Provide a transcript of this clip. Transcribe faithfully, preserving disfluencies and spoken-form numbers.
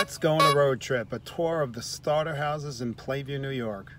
Let's go on a road trip, a tour of the starter houses in Plainview, New York.